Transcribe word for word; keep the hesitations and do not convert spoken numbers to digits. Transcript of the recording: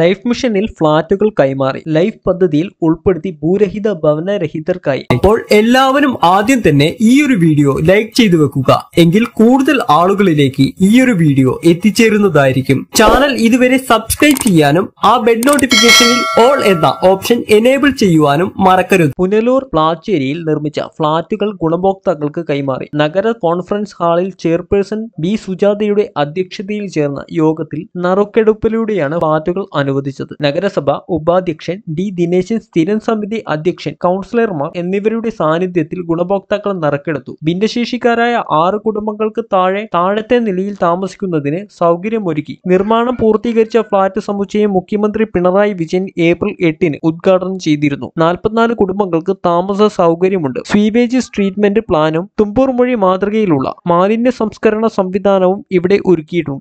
Life മിഷനിൽ ഫ്ളാറ്റുകൾ കൈമാറി. ലൈഫ് പദ്ധതിയിൽ ഉൾപ്പെടുത്തി ഭൂരഹിത ഭവനരഹിതർക്കായി. അപ്പോൾ എല്ലാവരും ആദ്യം തന്നെ ഈ ഒരു വീഡിയോ ലൈക്ക് ചെയ്തു വെക്കുക, എങ്കിൽ കൂടുതൽ ആളുകളിലേക്ക് ഈ ഒരു വീഡിയോ എത്തിച്ചേരുന്നതായിരിക്കും. ചാനൽ ഇതുവരെ സബ്സ്ക്രൈബ് ചെയ്യാനും ആ ബെൽ നോട്ടിഫിക്കേഷനിൽ ഓൾ എന്ന ഓപ്ഷൻ എനേബിൾ ചെയ്യുവാനും മറക്കരുത്. പുനലൂർ പ്ലാച്ചേരിയിൽ നിർമ്മിച്ച ഫ്ളാറ്റുകൾ ഗുണഭോക്താക്കൾക്ക് കൈമാറി. നഗര കോൺഫറൻസ് ഹാളിൽ ചെയർപേഴ്സൺ ബി സുജാതയുടെ അധ്യക്ഷതയിൽ ചേർന്ന യോഗത്തിൽ നറുക്കെടുപ്പിലൂടെയാണ് ഫ്ളാറ്റുകൾ അനുവദിച്ചത്. നഗരസഭ ഉപാധ്യക്ഷൻ ഡി ദിനേശൻ, സ്ഥിരം സമിതി അധ്യക്ഷൻ, കൗൺസിലർമാർ എന്നിവരുടെ സാന്നിധ്യത്തിൽ ഗുണഭോക്താക്കൾ നറുക്കെടുത്തു. ഭിന്നശേഷിക്കാരായ ആറ് കുടുംബങ്ങൾക്ക് താഴെ താഴത്തെ നിലയിൽ താമസിക്കുന്നതിന് സൗകര്യമൊരുക്കി. നിർമ്മാണം പൂർത്തീകരിച്ച ഫ്ളാറ്റ് സമുച്ചയം മുഖ്യമന്ത്രി പിണറായി വിജയൻ ഏപ്രിൽ എട്ടിന് ഉദ്ഘാടനം ചെയ്തിരുന്നു. നാൽപ്പത്തിനാല് കുടുംബങ്ങൾക്ക് താമസ സൗകര്യമുണ്ട്. സ്വീവേജ് ട്രീറ്റ്മെന്റ് പ്ലാനും തുമ്പൂർ മൊഴി മാതൃകയിലുള്ള മാലിന്യ സംസ്കരണ സംവിധാനവും ഇവിടെ ഒരുക്കിയിട്ടുണ്ട്.